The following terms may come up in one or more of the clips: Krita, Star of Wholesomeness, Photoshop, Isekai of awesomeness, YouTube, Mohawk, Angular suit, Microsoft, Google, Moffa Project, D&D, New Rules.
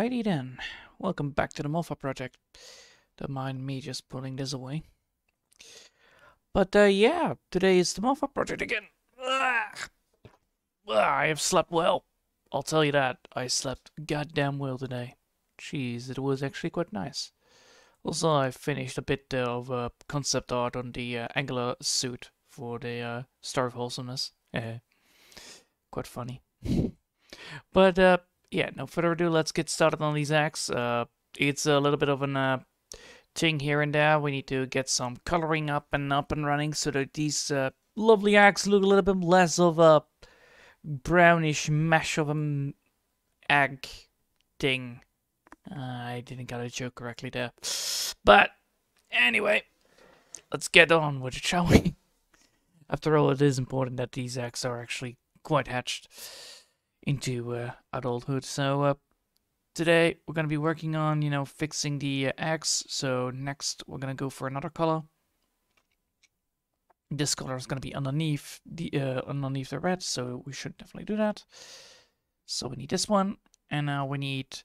Alrighty then, welcome back to the Moffa Project. Don't mind me just pulling this away. But yeah, today is the Moffa Project again. I have slept well. I'll tell you that, I slept goddamn well today. Jeez, it was actually quite nice. Also, I finished a bit of concept art on the Angular suit for the Star of Wholesomeness. Quite funny. But yeah, no further ado, let's get started on these acts. It's a little bit of an thing here and there. We need to get some coloring up and running so that these lovely acts look a little bit less of a brownish mesh of an egg thing. I didn't get a joke correctly there. But anyway, let's get on with it, shall we? After all, it is important that these eggs are actually quite hatched into adulthood. So today we're going to be working on, you know, fixing the eggs. So next we're going to go for another color. This color is going to be underneath the red, so we should definitely do that. So we need this one, and now we need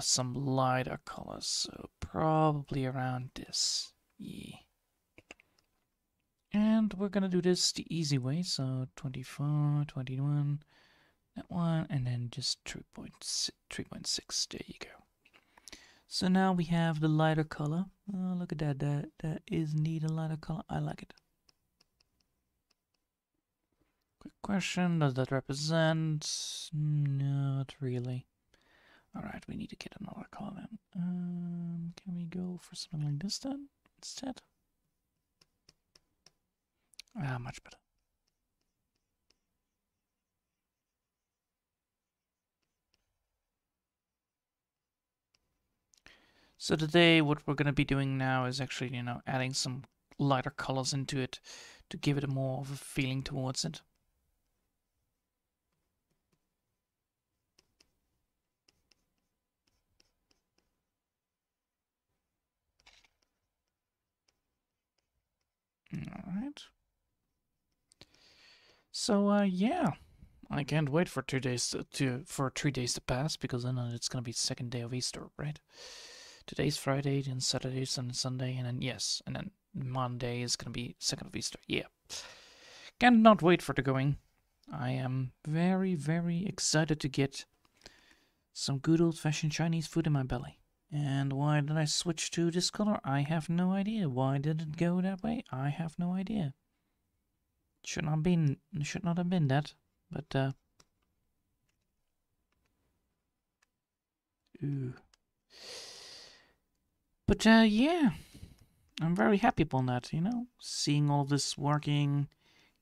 some lighter colors, so probably around this. Yeah. And we're gonna do this the easy way, so 24, 21, that one, and then just 3.6. There you go. So now we have the lighter color. Oh, look at that. That is indeed a lighter color. I like it. Quick question, does that represent? Not really. Alright, we need to get another color then. Can we go for something like this then instead? Ah, much better. So today what we're going to be doing now is actually, you know, adding some lighter colors into it to give it more of a feeling towards it. Alright. So yeah, I can't wait for 2 days for 3 days to pass, because then it's gonna be the second day of Easter, right? Today's Friday, then Saturday, Sunday, and then yes, and then Monday is gonna be second of Easter. Yeah, cannot wait for the going. I am very, very excited to get some good old-fashioned Chinese food in my belly. And why did I switch to this color? I have no idea. Why did it go that way? I have no idea. Should not have been that, but yeah, I'm very happy upon that, you know, seeing all of this working,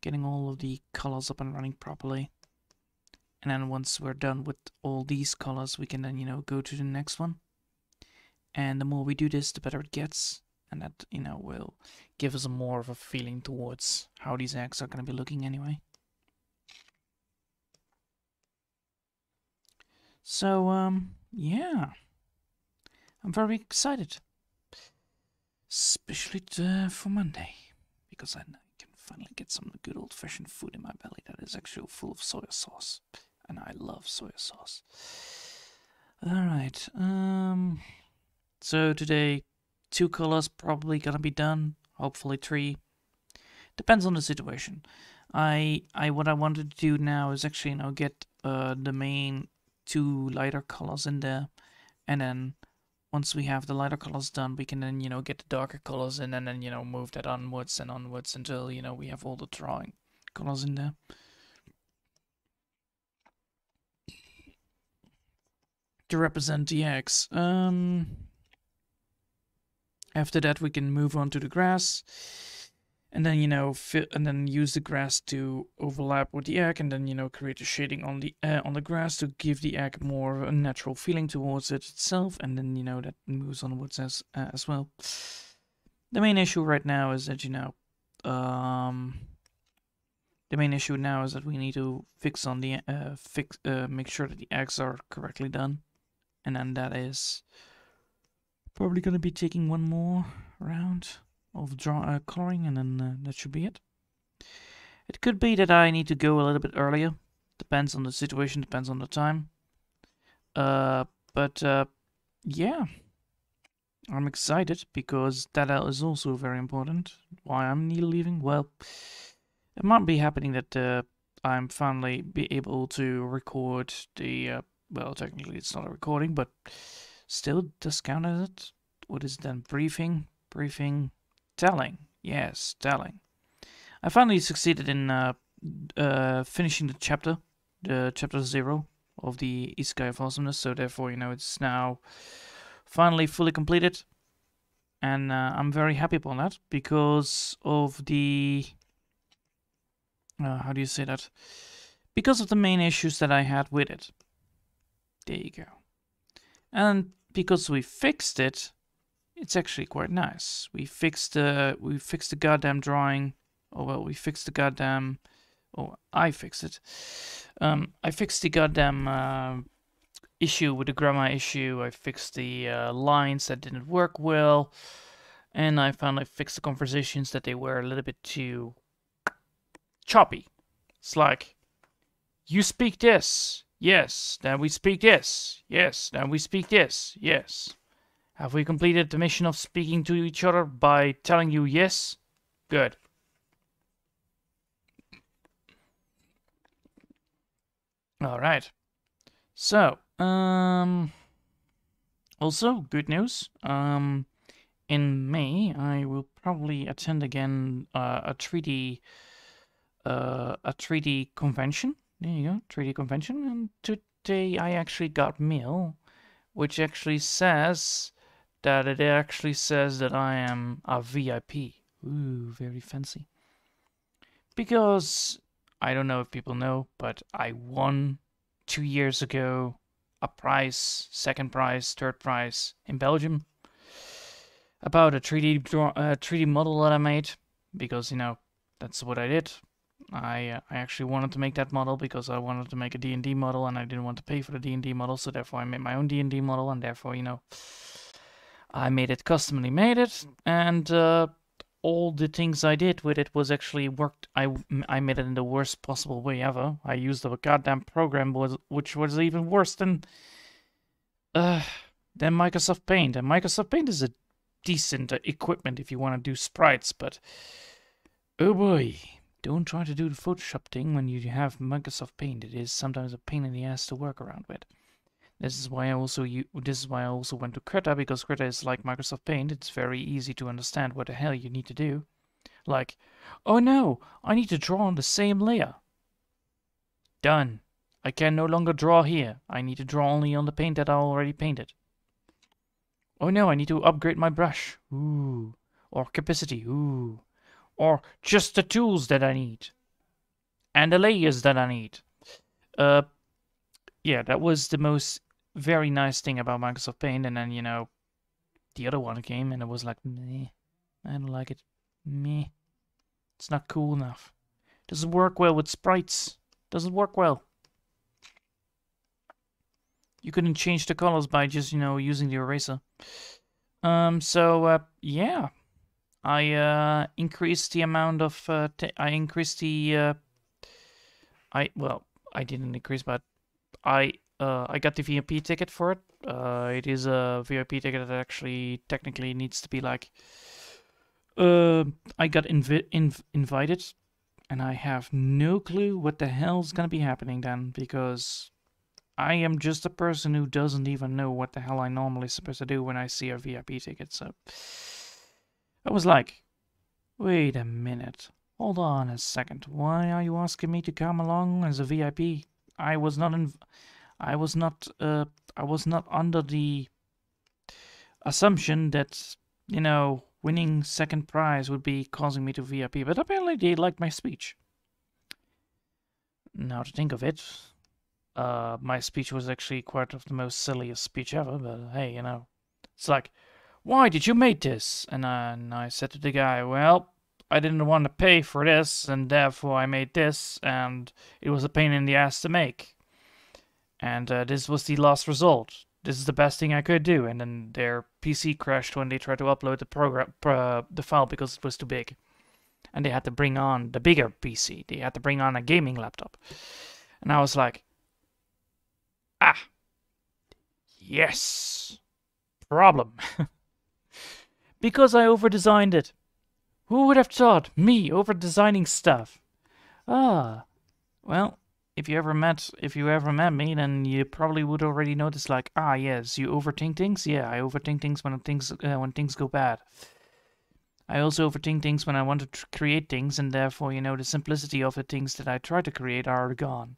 getting all of the colors up and running properly, and then once we're done with all these colors, we can then, you know, go to the next one, and the more we do this, the better it gets. And that, you know, will give us a more of a feeling towards how these eggs are going to be looking anyway. So, yeah. I'm very excited. Especially for Monday. Because I can finally get some good old-fashioned food in my belly that is actually full of soy sauce. And I love soy sauce. Alright, so today, 2 colors probably gonna be done, hopefully 3. Depends on the situation. What I wanted to do now is actually, you know, get the main 2 lighter colors in there, and then once we have the lighter colors done, we can then, you know, get the darker colors in, and then, you know, move that onwards and onwards until, you know, we have all the drawing colors in there. To represent the eggs. After that, we can move on to the grass, and then, you know, use the grass to overlap with the egg, and then, you know, create a shading on the grass to give the egg more a natural feeling towards it itself, and then, you know, that moves onwards as well. The main issue right now is that, you know, we need to fix on the make sure that the eggs are correctly done, and then that is probably going to be taking 1 more round of coloring, and then that should be it. It could be that I need to go a little bit earlier. Depends on the situation, depends on the time. But yeah, I'm excited because that is also very important. Why I'm leaving? Well, it might be happening that I'm finally be able to record the, well, technically it's not a recording, but still discounted it. What is then briefing, telling? Yes, telling. I finally succeeded in finishing the chapter, chapter 0 of the Isekai of Awesomeness, so therefore, you know, it's now finally fully completed, and I'm very happy upon that because of the how do you say that? Because of the main issues that I had with it. There you go. And because we fixed it, it's actually quite nice. We fixed the goddamn drawing. Oh well, we fixed the goddamn. Oh, I fixed it. I fixed the goddamn issue with the grammar issue. I fixed the lines that didn't work well, and I finally fixed the conversations that they were a little bit too choppy. It's like, you speak this, yes. Then we speak this, yes. Then we speak this, yes. Have we completed the mission of speaking to each other by telling you yes? Good. Alright, so, also, good news, in May, I will probably attend again a 3D convention. There you go, 3D convention, and today I actually got mail, which actually says that I am a VIP. Ooh, very fancy. Because I don't know if people know, but I won 2 years ago a prize, second prize, third prize in Belgium about a 3D model that I made, because, you know, that's what I did. I actually wanted to make that model because I wanted to make a D&D model and I didn't want to pay for the D&D model, so therefore I made my own D&D model, and therefore, you know, I made it, customly made it, and all the things I did with it was actually worked. I made it in the worst possible way ever. I used a goddamn program which was even worse than Microsoft Paint. And Microsoft Paint is a decent equipment if you want to do sprites, but oh boy, don't try to do the Photoshop thing when you have Microsoft Paint. It is sometimes a pain in the ass to work around with. This is why I also went to Krita, because Krita is like Microsoft Paint. It's very easy to understand what the hell you need to do. Like, oh no, I need to draw on the same layer. Done. I can no longer draw here. I need to draw only on the paint that I already painted. Oh no, I need to upgrade my brush. Ooh. Or capacity. Ooh. Or just the tools that I need. And the layers that I need. Yeah, that was the most very nice thing about Microsoft Paint, and then, you know, the other one came, and it was like, meh, I don't like it, meh, it's not cool enough. Doesn't work well with sprites, doesn't work well. You couldn't change the colors by just, you know, using the eraser. Yeah, I increased the amount of, I didn't increase, but I got the VIP ticket for it. It is a VIP ticket that actually technically needs to be like, I got invited, and I have no clue what the hell's gonna be happening then, because I am just a person who doesn't even know what the hell I normally supposed to do when I see a VIP ticket. So I was like, wait a minute, hold on a second. Why are you asking me to come along as a VIP? I was not under the assumption that, you know, winning second prize would be causing me to VIP, but apparently they liked my speech. Now to think of it, my speech was actually quite of the most silliest speech ever, but hey, you know, it's like, why did you make this? And I said to the guy, well, I didn't want to pay for this, and therefore I made this, and it was a pain in the ass to make. And this was the last result. This is the best thing I could do. And then their PC crashed when they tried to upload the program, the file, because it was too big. And they had to bring on the bigger PC. They had to bring on a gaming laptop. And I was like, ah, Yes. Problem. Because I overdesigned it. Who would have thought me overdesigning stuff? Ah. Well, if you ever met me, then you probably would already notice, like, ah, yes, you overthink things. Yeah, I overthink things when things go bad. I also overthink things when I want to create things, and therefore, you know, the simplicity of the things that I try to create are gone,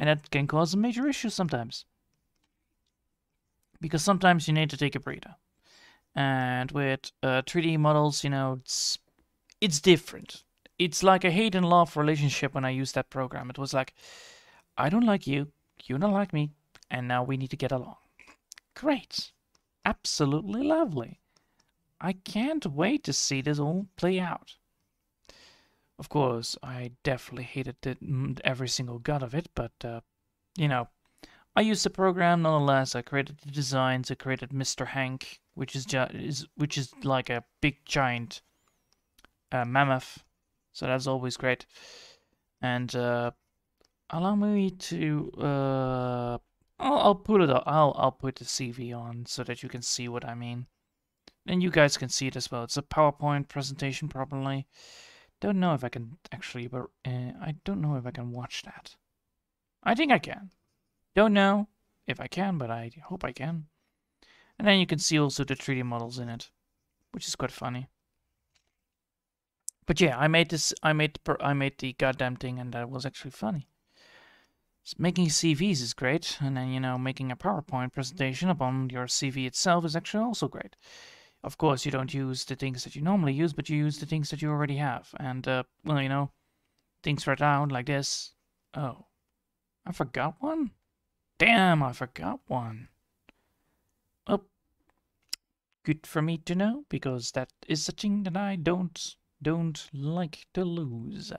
and that can cause a major issue sometimes. Because sometimes you need to take a breather, and with 3D models, you know, it's different. It's like a hate and love relationship when I used that program. It was like, I don't like you, you don't like me, and now we need to get along. Great. Absolutely lovely. I can't wait to see this all play out. Of course, I definitely hated every single god of it, but, you know, I used the program nonetheless. I created the designs, I created Mr. Hank, which is like a big giant mammoth. So that's always great. And allow me to I'll put it up. I'll put the CV on so that you can see what I mean. And you guys can see it as well. It's a PowerPoint presentation probably. Don't know if I can actually, but I don't know if I can watch that. I think I can. Don't know if I can, but I hope I can. And then you can see also the 3D models in it, which is quite funny. But yeah, I made the goddamn thing, and that was actually funny. So making CVs is great, and then, you know, making a PowerPoint presentation upon your CV itself is actually also great. Of course, you don't use the things that you normally use, but you use the things that you already have. And, well, you know, things right out like this. Oh, I forgot one? Damn, I forgot one. Well, good for me to know, because that is a thing that I don't like to lose.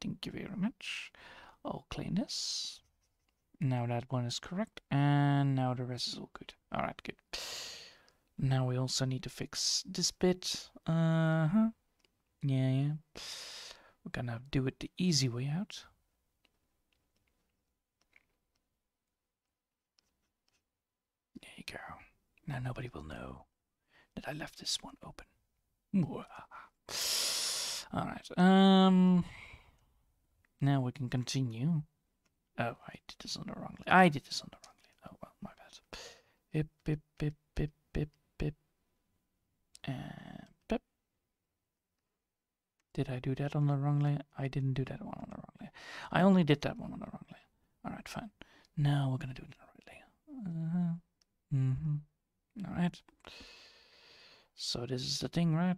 Thank you very much. I'll clean this. Now that one is correct, and now the rest is all good. All right, good. Now we also need to fix this bit. Yeah. We're gonna do it the easy way out. There you go. Now nobody will know that I left this one open. All right. Now we can continue. Oh, I did this on the wrong lane. Oh well, my bad. Bip bip bip bip bip bip. And bip. Did I do that on the wrong lane? I didn't do that one on the wrong lane. I only did that one on the wrong lane. All right, fine. Now we're gonna do it on the right lane. All right. So this is the thing, right?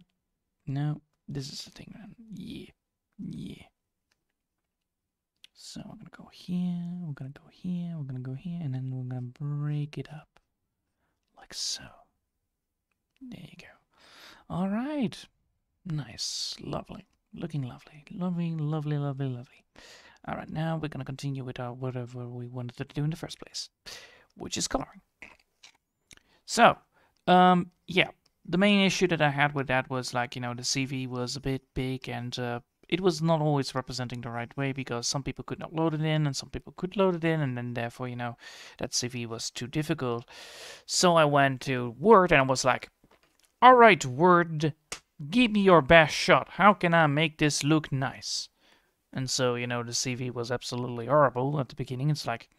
No, this is the thing, right? Yeah. So we're gonna go here, we're gonna go here, we're gonna go here, and then we're gonna break it up. Like so. There you go. Alright. Nice. Lovely. Looking lovely. Lovely. Alright, now we're gonna continue with our whatever we wanted to do in the first place. Which is coloring. So, yeah. The main issue that I had with that was, like, you know, the CV was a bit big, and it was not always representing the right way, because some people could not load it in and some people could load it in, and then therefore, you know, that CV was too difficult. So I went to Word and I was like, all right, Word, give me your best shot. How can I make this look nice? And so, you know, the CV was absolutely horrible at the beginning. It's like,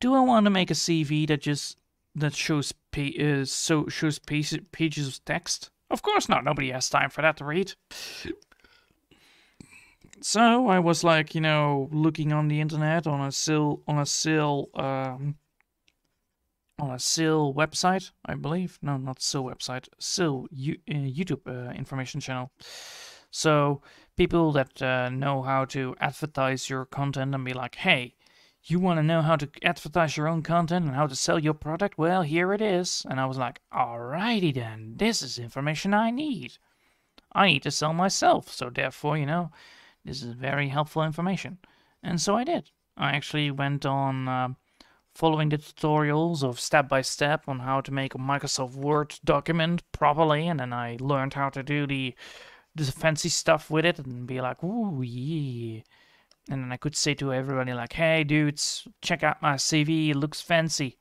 do I want to make a CV that shows pages of text? Of course not. Nobody has time for that to read. So I was like, you know, looking on the internet on a SIL website, I believe. No, not SIL website. SIL YouTube information channel. So people that know how to advertise your content and be like, hey. You want to know how to advertise your own content and how to sell your product? Well, here it is. And I was like, alrighty then, this is information I need. I need to sell myself, so therefore, you know, this is very helpful information. And so I did. I actually went on following the tutorials of step-by-step on how to make a Microsoft Word document properly, and then I learned how to do the fancy stuff with it and be like, ooh, yeah. And then I could say to everybody like, hey dudes, check out my CV, it looks fancy.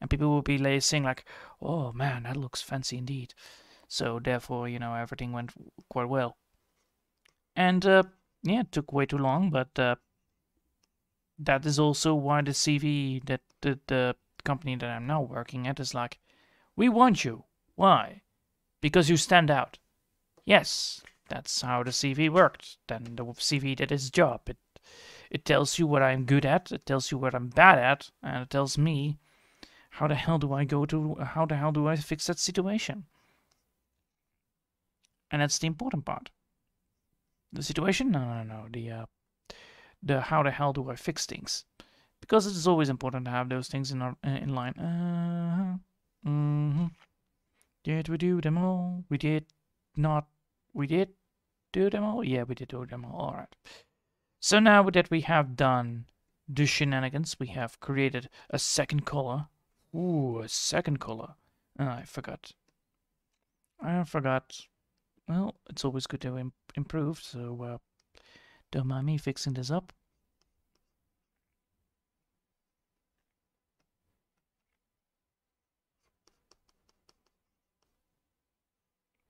And people would be like, saying like, oh man, that looks fancy indeed. So therefore, you know, everything went quite well. And yeah, it took way too long, but that is also why the CV that the company that I'm now working at is like, we want you. Why? Because you stand out. Yes, that's how the CV worked. Then the CV did its job. It tells you what I'm good at, it tells you what I'm bad at, and it tells me how the hell do I fix that situation? And that's the important part. The situation? No. The how the hell do I fix things? Because it's always important to have those things in line. Did we do them all? We did not. We did do them all? Yeah, we did do them all. All right. So now that we have done the shenanigans, we have created a second color. Ooh, a second color. Oh, I forgot. Well, it's always good to improve, so don't mind me fixing this up.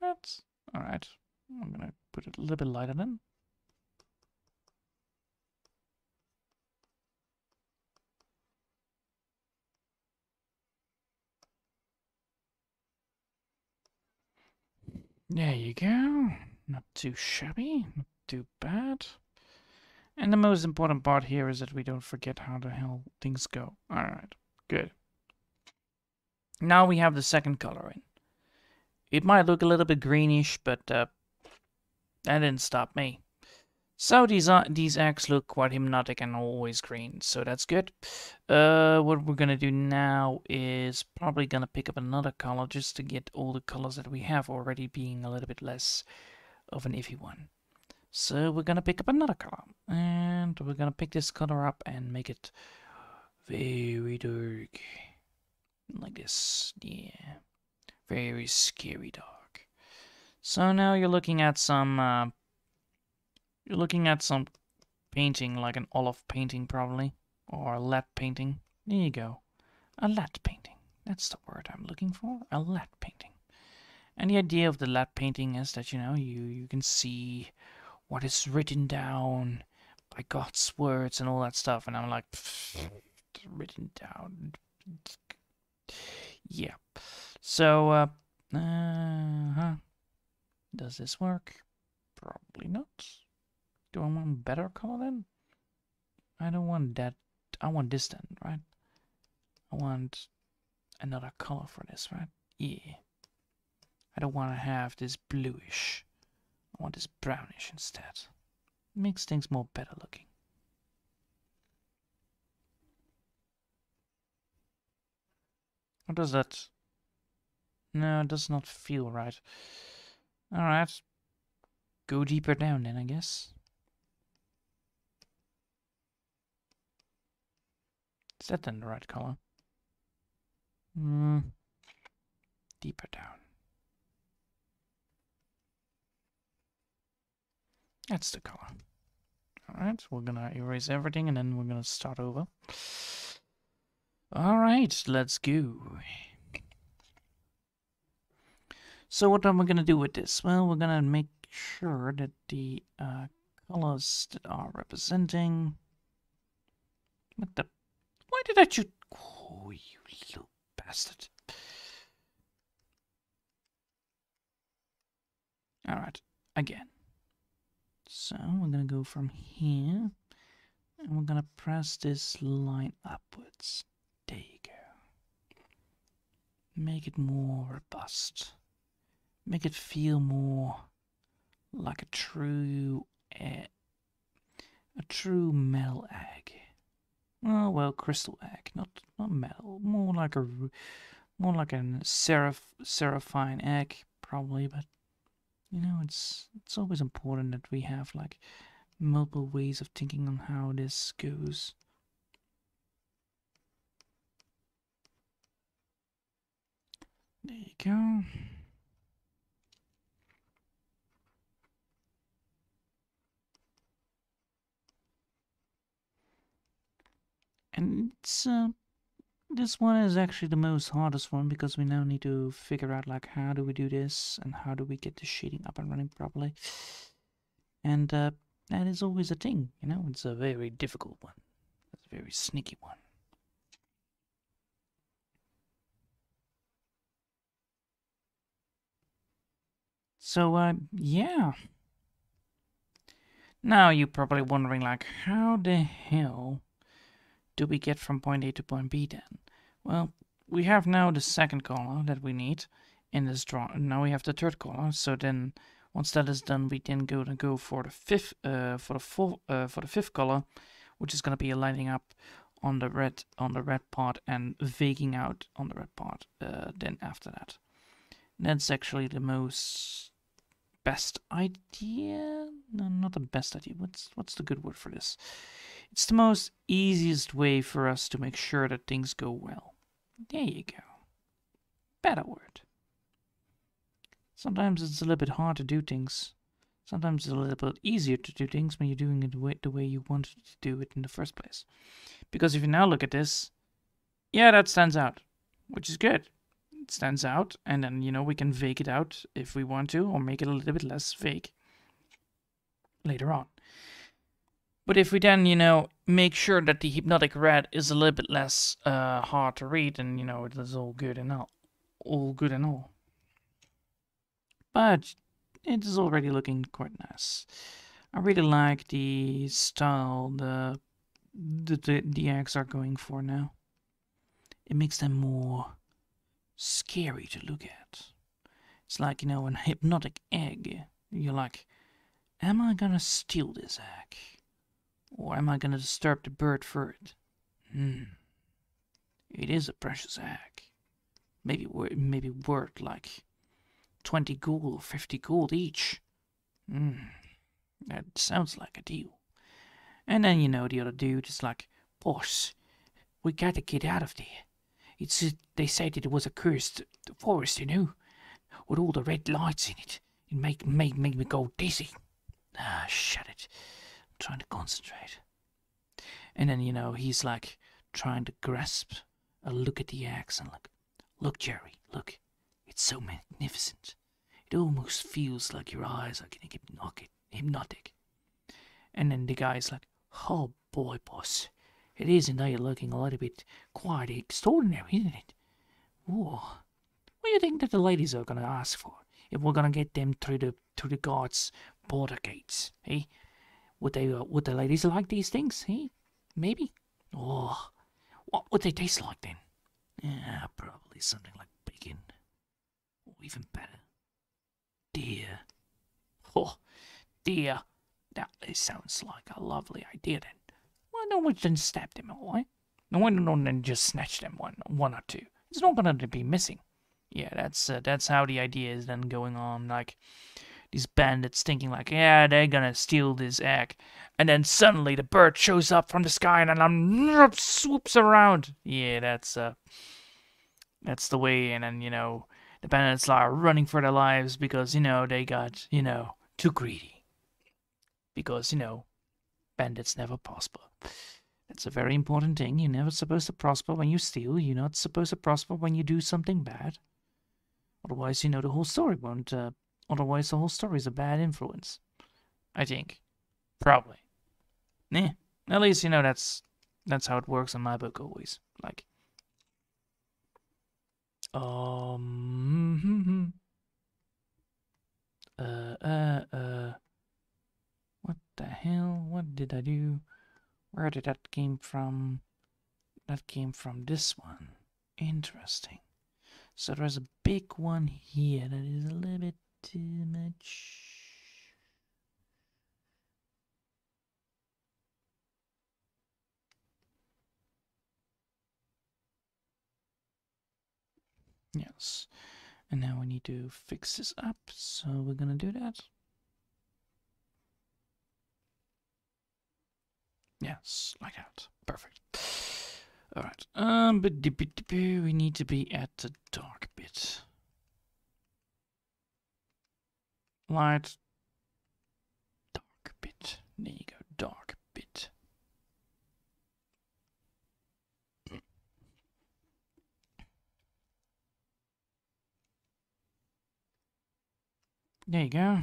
That's alright. I'm gonna put it a little bit lighter then. There you go. Not too shabby, not too bad. And the most important part here is that we don't forget how the hell things go. Alright, good. Now we have the second color in. It might look a little bit greenish, but that didn't stop me. So these eggs look quite hypnotic and always green, so that's good. What we're gonna do now is probably gonna pick up another color just to get all the colors that we have already being a little bit less of an iffy one. So we're gonna pick up another color, and we're gonna pick this color up and make it very dark, like this. Yeah, very scary dark. So now you're looking at some. You're looking at some painting, like an olive painting probably, or a lat painting. There you go. A lat painting. That's the word I'm looking for. A lat painting. And the idea of the lat painting is that, you know, you can see what is written down by God's words and all that stuff. And I'm like, written down. Yeah. So, does this work? Probably not. Do I want a better color then? I don't want that. I want this then, right? I want another color for this, right? Yeah. I don't want to have this bluish. I want this brownish instead. Makes things more better looking. What does that? No, it does not feel right. Alright. Go deeper down then, I guess. Is that then the right color? Deeper down. That's the color. Alright, we're gonna erase everything and then we're gonna start over. Alright, let's go. So what am I gonna do with this? Well, we're gonna make sure that the colors that are representing... What the... Why did I choose... Oh, you little bastard. Alright, again. So, we're gonna go from here, and we're gonna press this line upwards. There you go. Make it more robust. Make it feel more like a true metal egg. Oh, well, crystal egg, not metal, more like a seraphine egg, probably. But you know, it's always important that we have like multiple ways of thinking on how this goes. There you go. And it's this one is actually the most hardest one, because we now need to figure out like how do we do this and how do we get the shading up and running properly. And that is always a thing, you know. It's a very difficult one. It's a very sneaky one. So, yeah. Now you're probably wondering, like, how the hell do we get from point A to point B then? Well, we have now the second column that we need in this draw. Now we have the third column. So then, once that is done, we then go for the fifth, for the fifth color, which is going to be lighting up on the red part and vaguing out on the red part. Then after that, and that's actually the most best idea. No, not the best idea. What's the good word for this? It's the most easiest way for us to make sure that things go well. There you go. Better word. Sometimes it's a little bit hard to do things. Sometimes it's a little bit easier to do things when you're doing it the way you wanted to do it in the first place. Because if you now look at this, yeah, that stands out, which is good. It stands out, and then, you know, we can vague it out if we want to, or make it a little bit less vague later on. But if we then, you know, make sure that the hypnotic red is a little bit less hard to read, and, you know, it is all good and all. All good and all. But it is already looking quite nice. I really like the style the eggs are going for now. It makes them more scary to look at. It's like, you know, an hypnotic egg. You're like, am I gonna steal this egg? Or am I gonna disturb the bird for it? It is a precious egg. Maybe worth like 20 gold or 50 gold each. That sounds like a deal. And then, you know, the other dude is like, boss, we gotta get out of there. They said that it was a cursed forest, you know, with all the red lights in it. It made me go dizzy. Ah, shut it. I'm trying to concentrate. And then, you know, he's like trying to grasp a look at the axe and like, look, Jerry, look. It's so magnificent. It almost feels like your eyes are getting hypnotic. And then the guy's like, oh boy, boss. It is indeed looking a little bit quite extraordinary, isn't it? Whoa. What do you think that the ladies are going to ask for if we're going to get them through the guards' border gates? Eh? Would the ladies like these things? Eh? Maybe? Oh, what would they taste like then? Yeah, probably something like bacon. Or even better, deer. Oh, deer. That sounds like a lovely idea then. Why don't we just stab them all, eh? No, why don't we just snatch them one or two? It's not gonna be missing. Yeah, that's how the idea is then going on. Like, these bandits thinking like, yeah, they're gonna steal this egg. And then suddenly the bird shows up from the sky and then swoops around. Yeah, that's the way. And then, you know, the bandits are running for their lives because, you know, they got, you know, too greedy. Because, you know, bandits never prosper. That's a very important thing. You're never supposed to prosper when you steal. You're not supposed to prosper when you do something bad. Otherwise, you know, the whole story won't... otherwise, the whole story is a bad influence. I think. Probably. Yeah. At least, you know, that's how it works in my book always. Like... what the hell? What did I do? Where did that came from? That came from this one. Interesting. So there's a big one here that is a little bit too much. Yes, and now we need to fix this up, so we're gonna do that. Yes, like that. Perfect. Alright, but we need to be at the dark bit. Light. Dark bit. There you go, dark bit. There you go.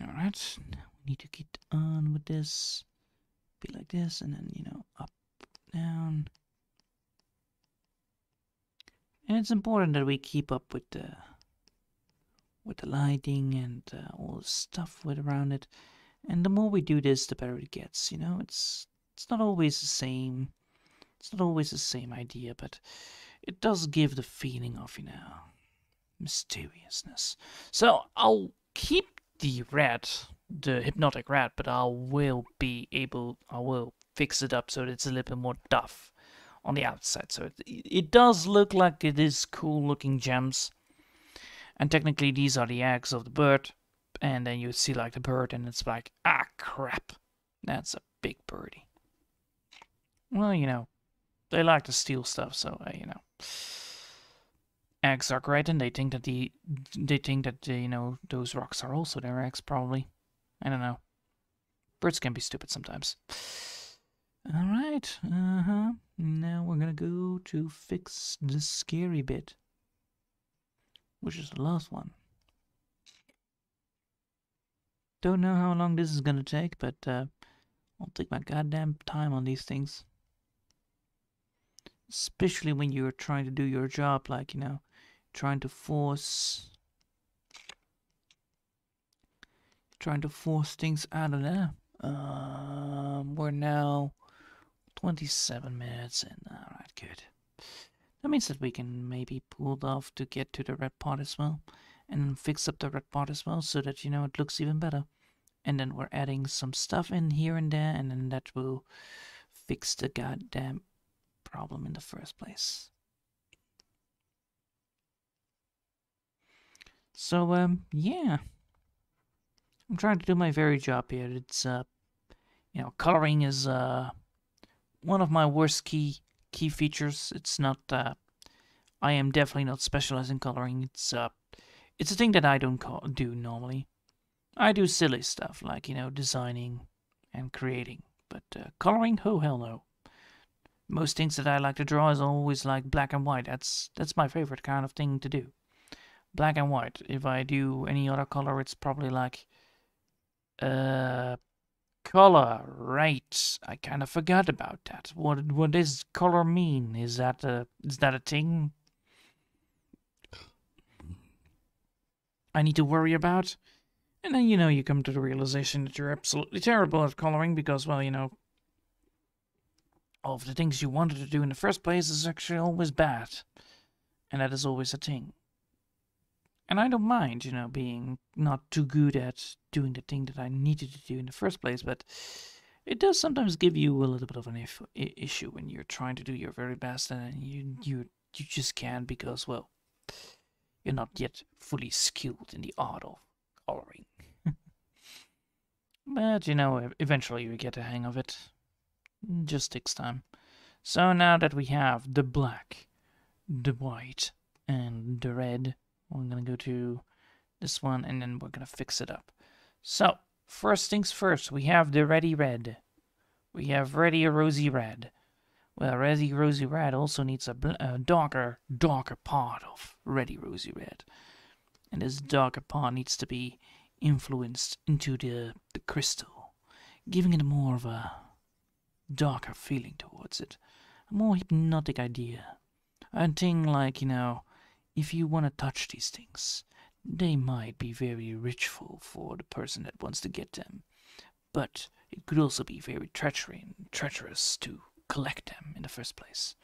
Alright, we need to get on with this. Be like this, and then, you know, up, down. And it's important that we keep up with the lighting and all the stuff with around it. And the more we do this, the better it gets, you know. It's not always the same. It's not always the same idea, but it does give the feeling of, you know, mysteriousness. So I'll keep the red, the hypnotic red, but I will fix it up so that it's a little bit more tough on the outside. So it does look like it is cool looking gems. And technically these are the eggs of the bird. And then you see like the bird and it's like, ah crap, that's a big birdie. Well, you know, they like to steal stuff, so you know, eggs are great, and they think that you know, those rocks are also their eggs, probably. I don't know. Birds can be stupid sometimes. All right. Now we're gonna go to fix the scary bit, which is the last one. Don't know how long this is gonna take, but I'll take my goddamn time on these things. Especially when you're trying to do your job, like, you know, trying to force things out of there. We're now 27 minutes in. Alright, good. That means that we can maybe pull off to get to the red part as well. And fix up the red part as well, so that, you know, it looks even better. And then we're adding some stuff in here and there, and then that will fix the goddamn problem in the first place. So yeah, I'm trying to do my very job here. It's you know, coloring is one of my worst key features. It's not I am definitely not specialized in coloring. It's a thing that I don't do normally. I do silly stuff like, you know, designing and creating, but coloring, oh hell no. Most things that I like to draw is always like black and white. That's my favorite kind of thing to do. Black and white. If I do any other color, it's probably like color, right? I kind of forgot about that. What does color mean? Is that a thing I need to worry about? And then, you know, you come to the realization that you're absolutely terrible at coloring because, well, you know, all of the things you wanted to do in the first place is actually always bad. And that is always a thing. And I don't mind, you know, being not too good at doing the thing that I needed to do in the first place, but it does sometimes give you a little bit of an issue when you're trying to do your very best and you just can't because, well, you're not yet fully skilled in the art of coloring. But, you know, eventually you get the hang of it. Just takes time. So now that we have the black, the white, and the red, we're gonna go to this one and then we're gonna fix it up. So first things first, we have the ready red. We have ready rosy red. Well, ready rosy red also needs a darker part of ready rosy red, and this darker part needs to be influenced into the crystal, giving it more of a darker feeling towards it, a more hypnotic idea. A thing like, you know, if you want to touch these things, they might be very ritual for the person that wants to get them, but it could also be very treacherous to collect them in the first place.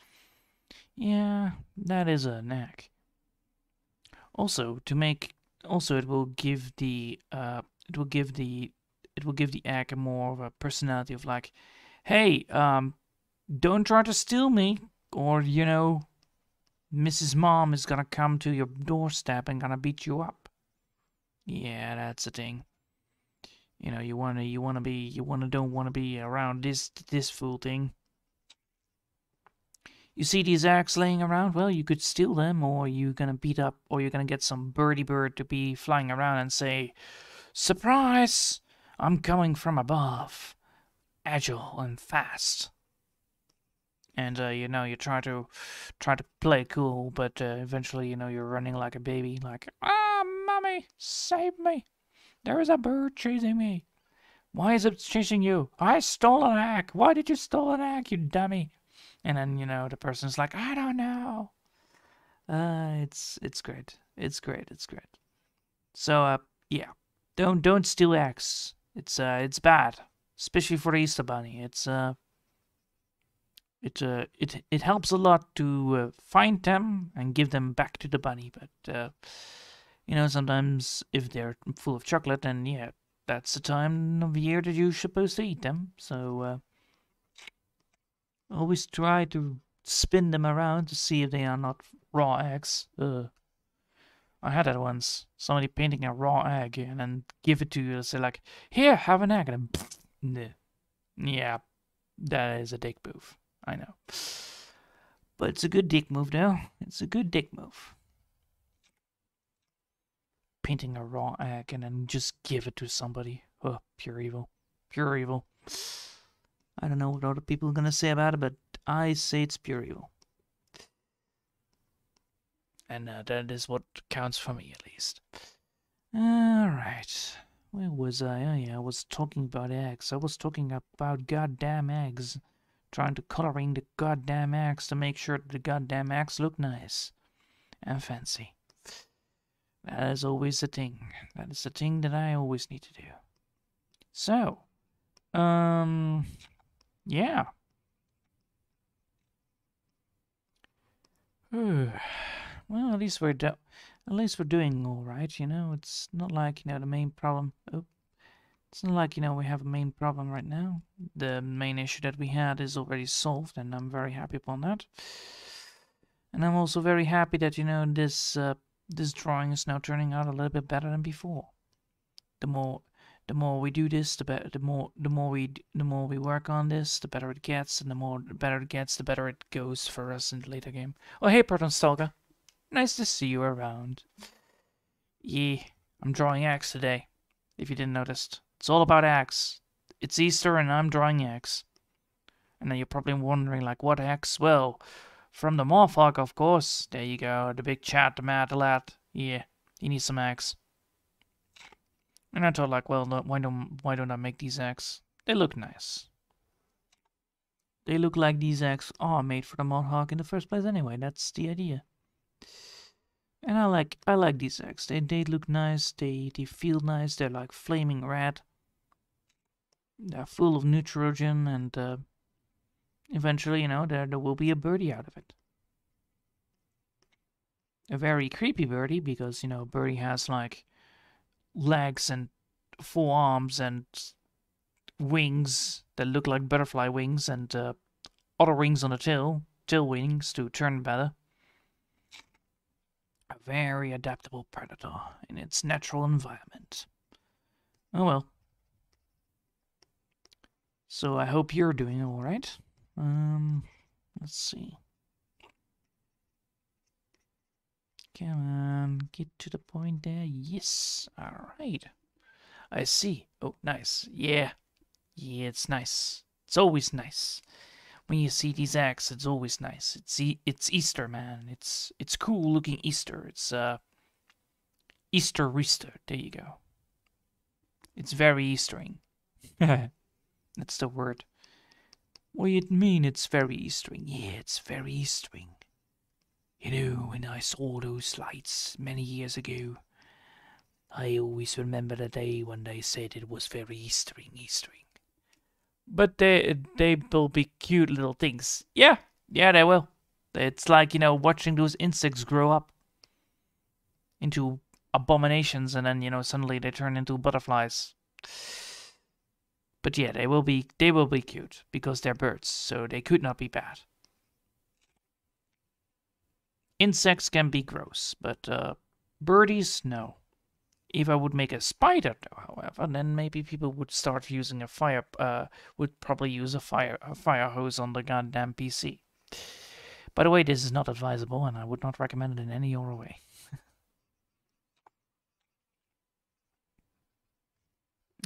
Yeah, that is a knack. Also, it will give the egg more of a personality of like, hey, don't try to steal me, or, you know, Mrs. Mom is gonna come to your doorstep and gonna beat you up. Yeah, that's a thing. You know, you don't wanna be around this fool thing. You see these eggs laying around? Well, you could steal them, or you're gonna beat up, or you're gonna get some birdie bird to be flying around and say, surprise, I'm coming from above. Agile and fast. and you know, you try to play cool, but eventually, you know, you're running like a baby, like, ah, mommy, save me! There is a bird chasing me. Why is it chasing you? I stole an egg. Why did you steal an egg, you dummy? And then, you know, the person's like, I don't know. It's great. It's great. So yeah, don't steal eggs. It's bad, especially for the Easter Bunny. It helps a lot to find them and give them back to the bunny, but you know, sometimes if they're full of chocolate, then yeah, that's the time of year that you're supposed to eat them. So always try to spin them around to see if they are not raw eggs. I had that once. Somebody painting a raw egg and then give it to you and say like, here, have an egg. And then, yeah, that is a dick move. I know. But it's a good dick move though. It's a good dick move. Painting a raw egg and then just give it to somebody. Oh, pure evil. Pure evil. I don't know what other people are going to say about it, but I say it's pure evil. And that is what counts for me, at least. Alright. Where was I? Oh yeah, I was talking about eggs. I was talking about goddamn eggs. Trying to coloring the goddamn eggs to make sure that the goddamn eggs look nice. And fancy. That is always the thing. That is the thing that I always need to do. So, yeah. Well, at least we're doing all right. You know, it's not like, you know, the main problem. Oh, it's not like, you know, we have a main problem right now. The main issue that we had is already solved, and I'm very happy upon that. And I'm also very happy that, you know, this drawing is now turning out a little bit better than before. The more we do this, the better. The more we work on this, the better it gets, and the better it goes for us in the later game. Oh hey, Proton Stalker, nice to see you around. Yeah, I'm drawing eggs today. If you didn't notice, it's all about eggs. It's Easter, and I'm drawing eggs. And then you're probably wondering, like, what eggs? Well, from the Mohawk, of course. There you go. The big chat, the mad lad. Yeah, he needs some eggs. And I thought, like, well, no, why don't I make these eggs? They look nice. They look like these eggs are made for the Mohawk in the first place. Anyway, that's the idea. And I like these eggs. They look nice. They feel nice. They're like flaming red. They're full of nitrogen and. Eventually, you know, there will be a birdie out of it. A very creepy birdie, because, you know, birdie has, like, legs and forearms and wings that look like butterfly wings and other wings on the tail wings to turn better. A very adaptable predator in its natural environment. Oh, well. So I hope you're doing all right. Let's see. Come on, get to the point there. Yes, alright. I see. Oh, nice. Yeah. Yeah, it's nice. It's always nice. When you see these eggs, it's always nice. It's Easter, man. It's cool looking Easter. It's, Easter-rooster. There you go. It's very Eastering. That's the word. What do you mean it's very Eastering? Yeah, it's very Eastering. You know, when I saw those lights many years ago, I always remember the day when they said it was very Eastering. But they will be cute little things. Yeah, yeah, they will. It's like, you know, watching those insects grow up into abominations, and then, you know, suddenly they turn into butterflies. But yeah, they will be cute, because they're birds, so they could not be bad. Insects can be gross, but birdies, no. If I would make a spider, though, however, then maybe people would start using a fire, would probably use a fire hose on the goddamn PC. By the way, this is not advisable, and I would not recommend it in any other way.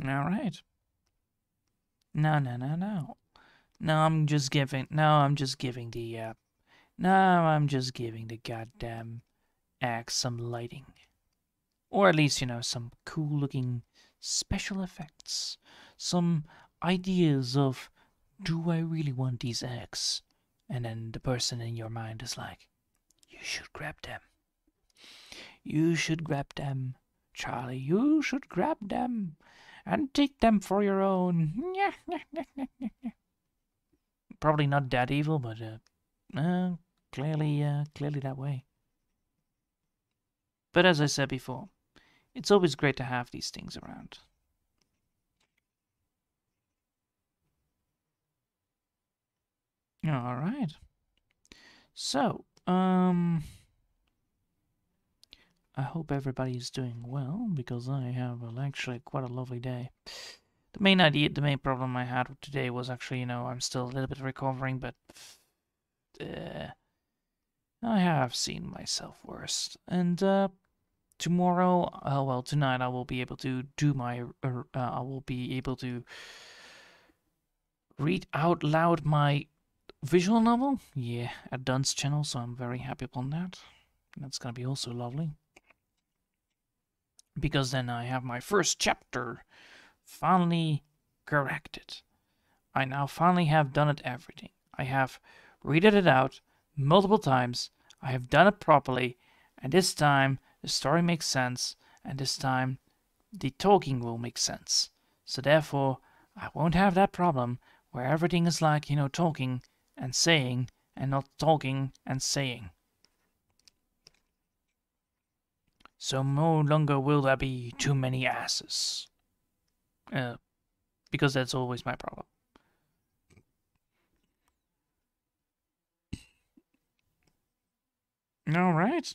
All right. No. No, I'm just giving the goddamn axe some lighting. Or at least, you know, some cool looking special effects. Some ideas of, do I really want these eggs? And then the person in your mind is like, you should grab them. You should grab them, Charlie. You should grab them and take them for your own. Probably not that evil, but clearly that way. But as I said before, it's always great to have these things around. All right. So, I hope everybody is doing well, because I have, well, actually quite a lovely day. The main problem I had today was actually, you know, I'm still a little bit recovering, but I have seen myself worse. And tomorrow, well, tonight I will be able to do my, I will be able to read out loud my visual novel, yeah, at Dunn's channel, so I'm very happy upon that. That's gonna be also lovely. Because then I have my first chapter finally corrected. I now finally have done it everything. I have read it out multiple times. I have done it properly, and this time the story makes sense, and this time the talking will make sense. So therefore, I won't have that problem where everything is like, you know, talking and saying and not talking and saying. So no longer will there be too many asses. Because that's always my problem. All right.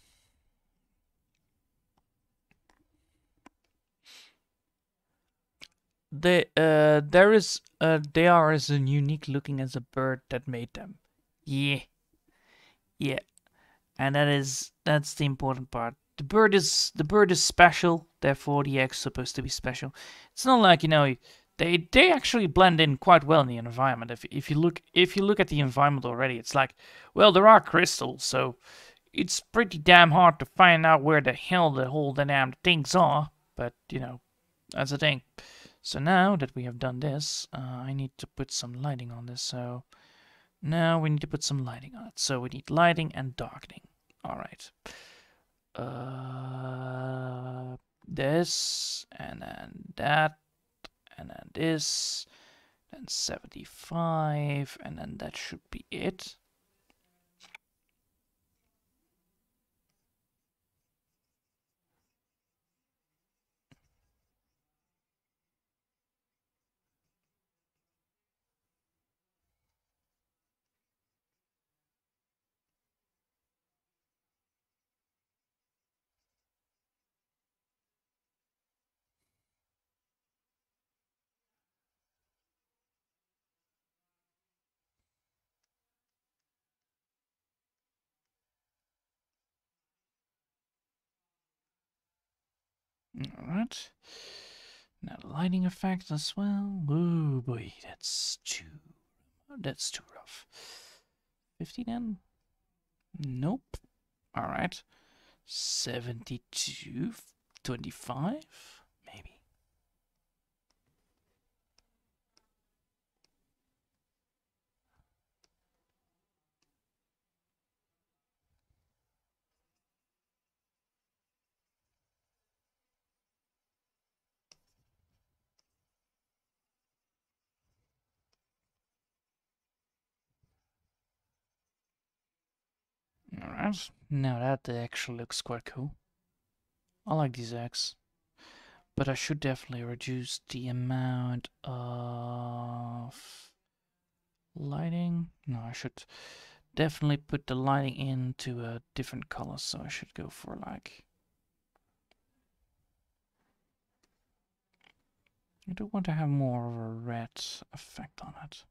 They are as unique looking as a bird that made them. Yeah. Yeah. And that's the important part. The bird is special, therefore the egg's supposed to be special. It's not like, you know, they actually blend in quite well in the environment. If you look at the environment already, it's like, well, there are crystals, so it's pretty damn hard to find out where the hell the whole damn things are. But, you know, that's the thing. So now that we have done this, I need to put some lighting on this. So now we need to put some lighting on it. So we need lighting and darkening. All right. This, and then that, and then this, then 75, and then that should be it. Alright, now the lighting effect as well. Oh boy, that's too rough. 50 then? Nope. Alright, 72, 25, maybe. Alright, now that actually looks quite cool. I like these eggs. But I should definitely reduce the amount of lighting. No, I should definitely put the lighting into a different color, so I should go for like... I do want to have more of a red effect on it.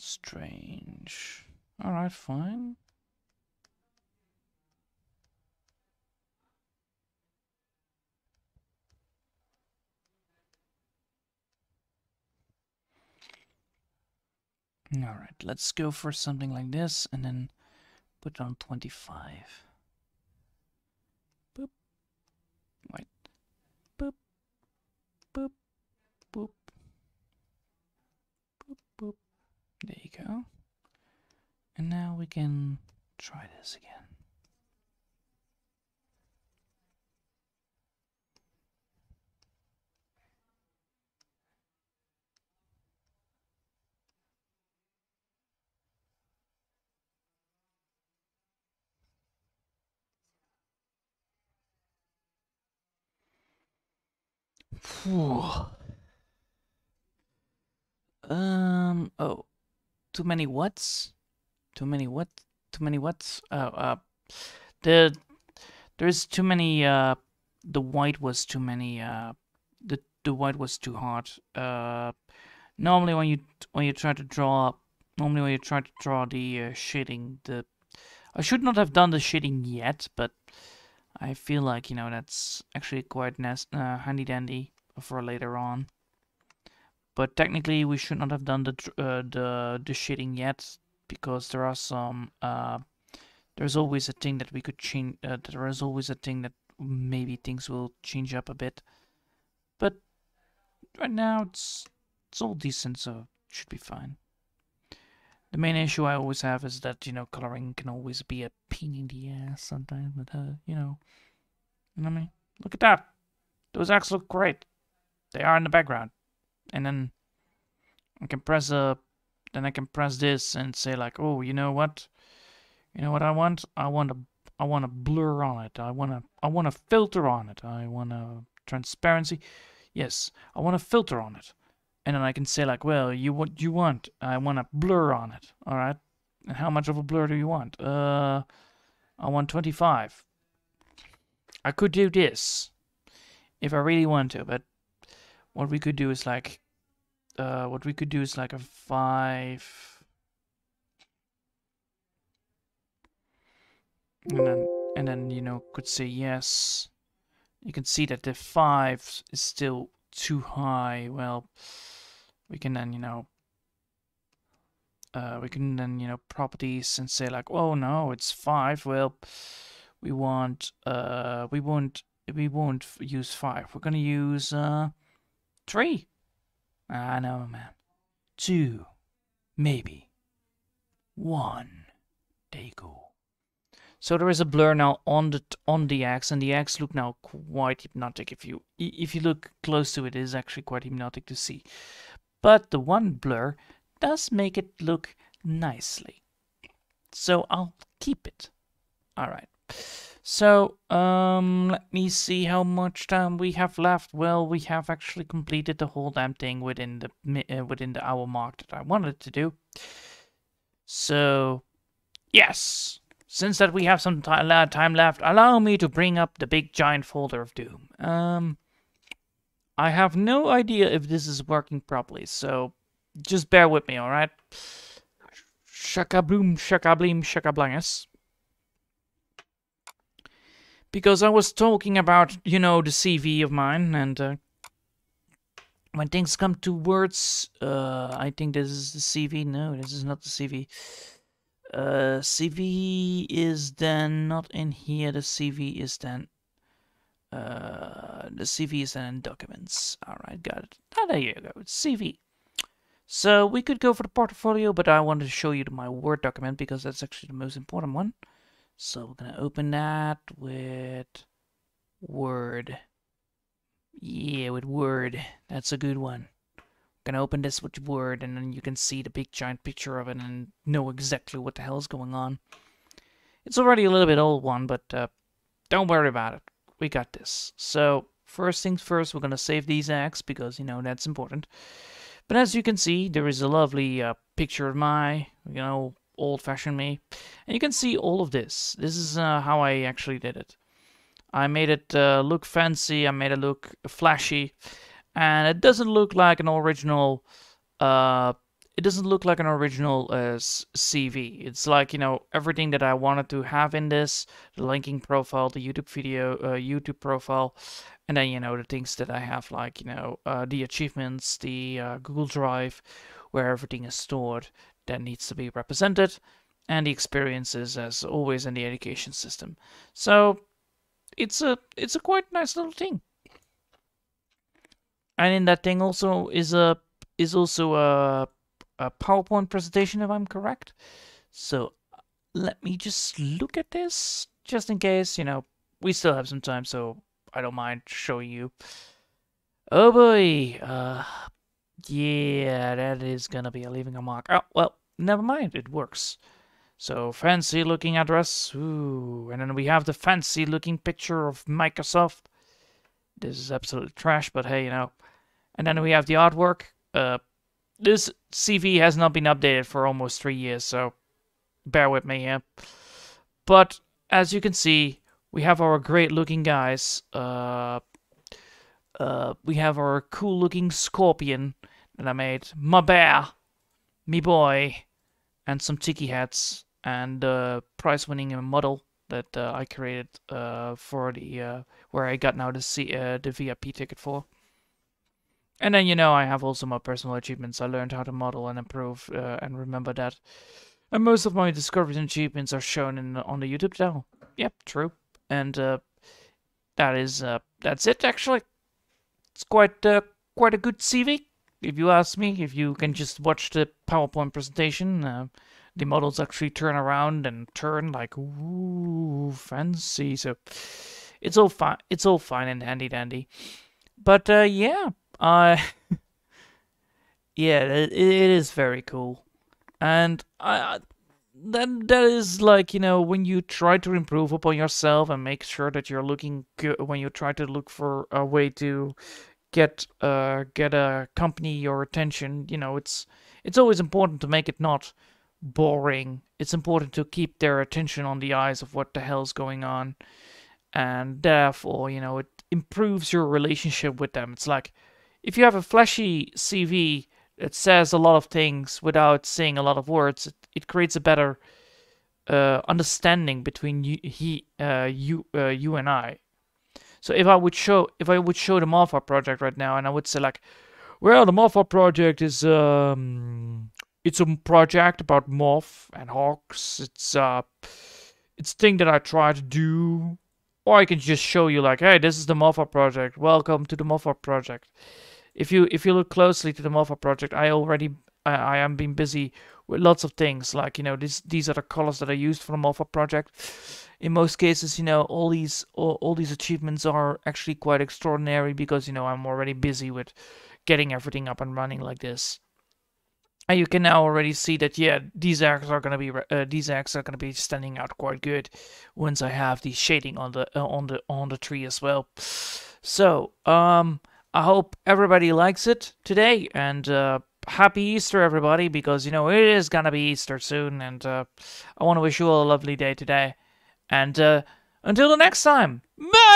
Strange. All right, fine. All right, let's go for something like this and then put on 25. Boop. Wait. Boop. Boop. Boop. Boop. Boop. There you go. And now we can try this again. Oh, too many whats? Too many what? Too many whats? There's too many, the white was too many, the white was too hard. Normally when you try to draw, the shading, I should not have done the shading yet, but I feel like, you know, that's actually quite handy dandy for later on. But technically we should not have done the shading yet, because there are some there's always a thing that we could change, there is always a thing that maybe things will change up a bit. But right now it's all decent, so it should be fine. The main issue I always have is that, you know, coloring can always be a pain in the ass sometimes, but you know what I mean? Look at that! Those acts look great. They are in the background. And then I can press this and say like, oh, you know what I want? I want a blur on it. I want a filter on it. I want a transparency. Yes, I want a filter on it. And then I can say like, well, I want a blur on it, all right? And how much of a blur do you want? I want 25. I could do this if I really want to, but what we could do is like, a 5, and then you know, could say yes. You can see that the 5 is still too high. Well, we can then, you know, properties and say like, oh no, it's 5. Well, we won't use 5. We're gonna use 3. I know, man. 2, maybe 1. There you go. So there is a blur now on the axe, and the axe look now quite hypnotic. If you look close to it, it is actually quite hypnotic to see. But the one blur does make it look nicely, so I'll keep it. All right. So let me see how much time we have left. Well, we have actually completed the whole damn thing within the hour mark that I wanted to do. So yes. Since that we have some time left, allow me to bring up the big giant folder of doom. I have no idea if this is working properly, so just bear with me, alright? Shaka bloom, shaka blim, shaka blangus. Because I was talking about, you know, the CV of mine, and when things come to words, I think this is the CV. No, this is not the CV. CV is then not in here. The CV is then in documents. All right, got it. Ah, there you go. It's CV. So we could go for the portfolio, but I wanted to show you my Word document because that's actually the most important one. So we're gonna open that with Word. Yeah, with Word. That's a good one. Can open this with Word, and then you can see the big giant picture of it and know exactly what the hell is going on. It's already a little bit old one, but don't worry about it. We got this. So first things first, we're gonna save these eggs because, you know, that's important. But as you can see, there is a lovely picture of my, you know, old-fashioned me, and you can see all of this. This is how I actually did it. I made it look fancy, I made it look flashy, and it doesn't look like an original CV. It's like, you know, everything that I wanted to have in this, the linking profile, the YouTube video, YouTube profile, and then, you know, the things that I have, like, you know, the achievements, the Google Drive, where everything is stored that needs to be represented, and the experiences, as always, in the education system. So it's a quite nice little thing. And in that thing also is also a PowerPoint presentation, if I'm correct. So let me just look at this, just in case, you know, we still have some time, so I don't mind showing you. Oh boy, yeah, that is gonna be leaving a mark. Oh, well, never mind, it works. So, fancy looking address, ooh, and then we have the fancy looking picture of Microsoft. This is absolute trash, but hey, you know. And then we have the artwork. This CV has not been updated for almost 3 years, so bear with me here. But, as you can see, we have our great looking guys. We have our cool looking scorpion that I made. My bear, me boy, and some tiki hats. And prize-winning model that I created for the where I got now the VIP ticket for. And then, you know, I have also my personal achievements. I learned how to model and improve and remember that. And most of my discoveries and achievements are shown on the YouTube channel. Yep, true. And that's it actually. It's quite a good CV, if you ask me. If you can just watch the PowerPoint presentation. The models actually turn around and turn like, ooh, fancy. So it's all fine. It's all fine and handy dandy. But yeah, yeah, it is very cool. And that is like, you know, when you try to improve upon yourself and make sure that you're looking good, when you try to look for a way to get a company your attention, you know, it's always important to make it not boring. It's important to keep their attention on the eyes of what the hell's going on, and therefore, you know, it improves your relationship with them. It's like, if you have a flashy CV that says a lot of things without saying a lot of words, it creates a better understanding between you and I. So if I would show the Moffa project right now, and I would say like, well, the Moffa project is it's a project about moth and hawks. It's a thing that I try to do. Or I can just show you like, hey, this is the Moffa project. Welcome to the Moffa project. If you look closely to the Moffa project, I am being busy with lots of things. Like, you know, these are the colors that I used for the Moffa project. In most cases, you know, all these achievements are actually quite extraordinary because, you know, I'm already busy with getting everything up and running like this. And you can now already see that, yeah, these acts are gonna be standing out quite good once I have the shading on the tree as well. So I hope everybody likes it today, and happy Easter everybody, because, you know, it is gonna be Easter soon, and I want to wish you all a lovely day today, and until the next time. Bye!